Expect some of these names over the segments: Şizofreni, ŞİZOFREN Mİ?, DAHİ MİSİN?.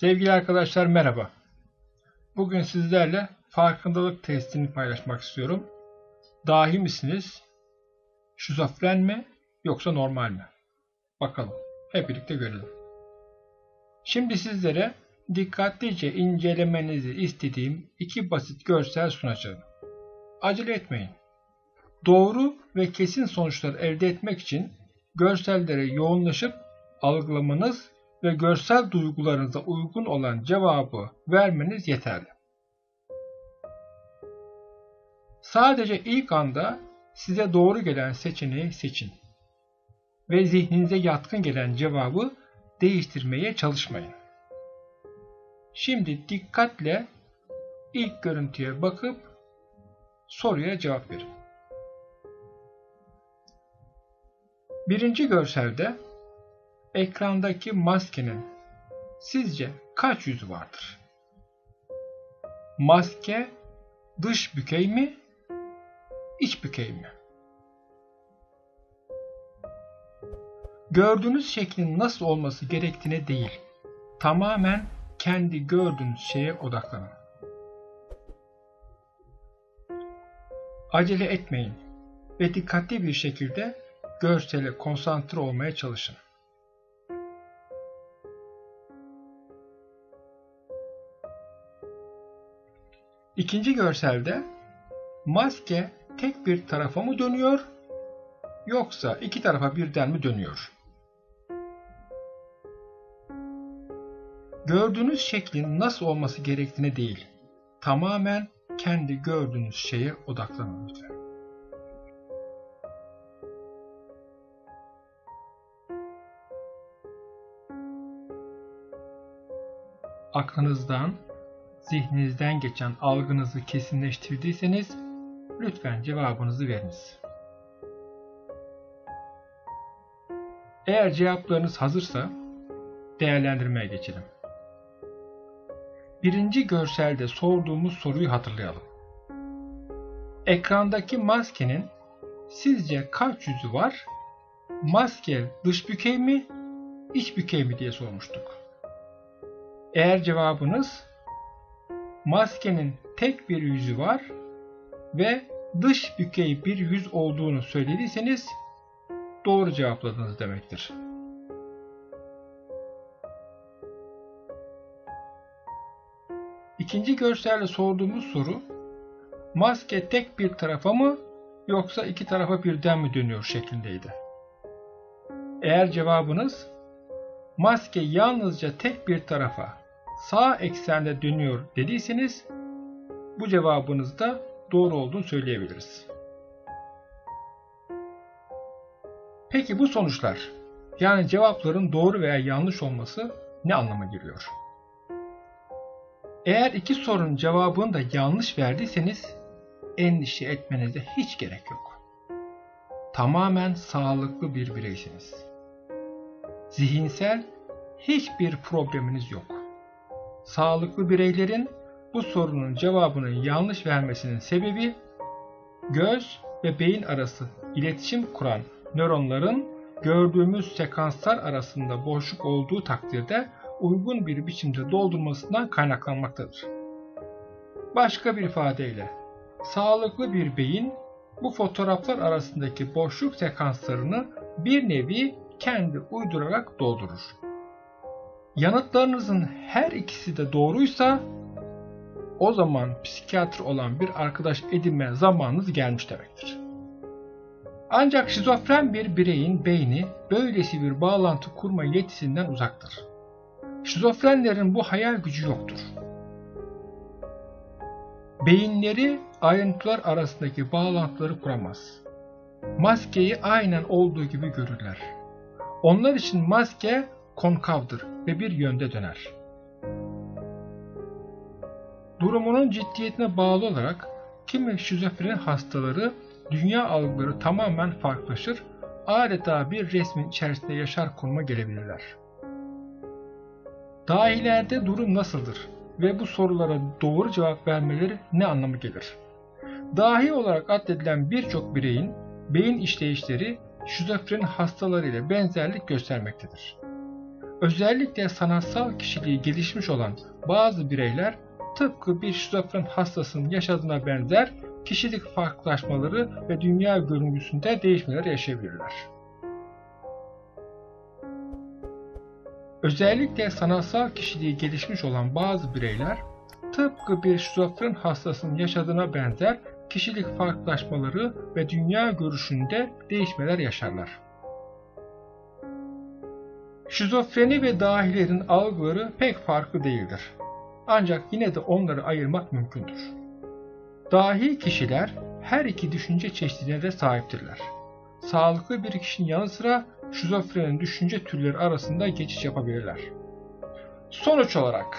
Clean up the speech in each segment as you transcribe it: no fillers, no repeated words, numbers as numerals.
Sevgili arkadaşlar, merhaba. Bugün sizlerle farkındalık testini paylaşmak istiyorum. Dahi misiniz? Şizofren mi yoksa normal mi? Bakalım, hep birlikte görelim. Şimdi sizlere dikkatlice incelemenizi istediğim iki basit görsel sunacağım. Acele etmeyin. Doğru ve kesin sonuçlar elde etmek için görsellere yoğunlaşıp algılamanız ve görsel duygularınıza uygun olan cevabı vermeniz yeterli. Sadece ilk anda size doğru gelen seçeneği seçin ve zihninize yatkın gelen cevabı değiştirmeye çalışmayın. Şimdi dikkatle ilk görüntüye bakıp soruya cevap verin. Birinci görselde ekrandaki maskenin sizce kaç yüzü vardır? Maske dış bükey mi, iç bükey mi? Gördüğünüz şeklin nasıl olması gerektiğine değil, tamamen kendi gördüğünüz şeye odaklanın. Acele etmeyin ve dikkatli bir şekilde görsele konsantre olmaya çalışın. İkinci görselde maske tek bir tarafa mı dönüyor yoksa iki tarafa birden mi dönüyor? Gördüğünüz şeklin nasıl olması gerektiğine değil, tamamen kendi gördüğünüz şeye odaklanın lütfen. Aklınızdan, zihninizden geçen algınızı kesinleştirdiyseniz lütfen cevabınızı veriniz. Eğer cevaplarınız hazırsa değerlendirmeye geçelim. Birinci görselde sorduğumuz soruyu hatırlayalım. Ekrandaki maskenin sizce kaç yüzü var? Maske dış bükey mi, iç bükey mi diye sormuştuk. Eğer cevabınız maskenin tek bir yüzü var ve dış bükey bir yüz olduğunu söylediyseniz doğru cevapladınız demektir. İkinci görselle sorduğumuz soru, maske tek bir tarafa mı yoksa iki tarafa birden mi dönüyor şeklindeydi. Eğer cevabınız maske yalnızca tek bir tarafa sağ eksende dönüyor dediyseniz bu cevabınızda doğru olduğunu söyleyebiliriz. Peki bu sonuçlar, yani cevapların doğru veya yanlış olması ne anlama geliyor? Eğer iki sorunun cevabını da yanlış verdiyseniz endişe etmenize hiç gerek yok. Tamamen sağlıklı bir bireysiniz. Zihinsel hiçbir probleminiz yok. Sağlıklı bireylerin bu sorunun cevabını yanlış vermesinin sebebi göz ve beyin arası iletişim kuran nöronların gördüğümüz sekanslar arasında boşluk olduğu takdirde uygun bir biçimde doldurmasından kaynaklanmaktadır. Başka bir ifadeyle sağlıklı bir beyin bu fotoğraflar arasındaki boşluk sekanslarını bir nevi kendi uydurarak doldurur. Yanıtlarınızın her ikisi de doğruysa o zaman psikiyatr olan bir arkadaş edinme zamanınız gelmiş demektir. Ancak şizofren bir bireyin beyni böylesi bir bağlantı kurma yetisinden uzaktır. Şizofrenlerin bu hayal gücü yoktur. Beyinleri ayrıntılar arasındaki bağlantıları kuramaz. Maskeyi aynen olduğu gibi görürler. Onlar için maske konkavdır ve bir yönde döner. Durumunun ciddiyetine bağlı olarak kimi şizofren hastaları dünya algıları tamamen farklılaşır, adeta bir resmin içerisinde yaşar konuma gelebilirler. Dahilerde durum nasıldır ve bu sorulara doğru cevap vermeleri ne anlamı gelir? Dahi olarak addedilen birçok bireyin beyin işleyişleri şizofren hastaları ile benzerlik göstermektedir. Özellikle sanatsal kişiliği gelişmiş olan bazı bireyler tıpkı bir şizofren hastasının yaşadığına benzer kişilik farklılaşmaları ve dünya görüntüsünde değişmeler yaşayabilirler. Özellikle sanatsal kişiliği gelişmiş olan bazı bireyler tıpkı bir şizofren hastasının yaşadığına benzer kişilik farklılaşmaları ve dünya görüşünde değişmeler yaşarlar. Şizofreni ve dahilerin algıları pek farklı değildir. Ancak yine de onları ayırmak mümkündür. Dahi kişiler her iki düşünce çeşidine de sahiptirler. Sağlıklı bir kişinin yanı sıra şizofrenin düşünce türleri arasında geçiş yapabilirler. Sonuç olarak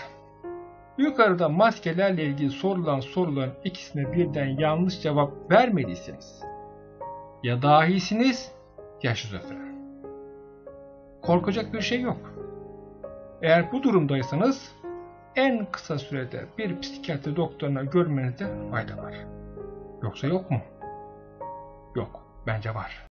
yukarıda maskelerle ilgili sorulan soruların ikisine birden yanlış cevap vermediyseniz ya dahisiniz ya şizofren. Korkacak bir şey yok. Eğer bu durumdaysanız en kısa sürede bir psikiyatri doktoruna görmenizde fayda var. Yoksa yok mu? Yok, bence var.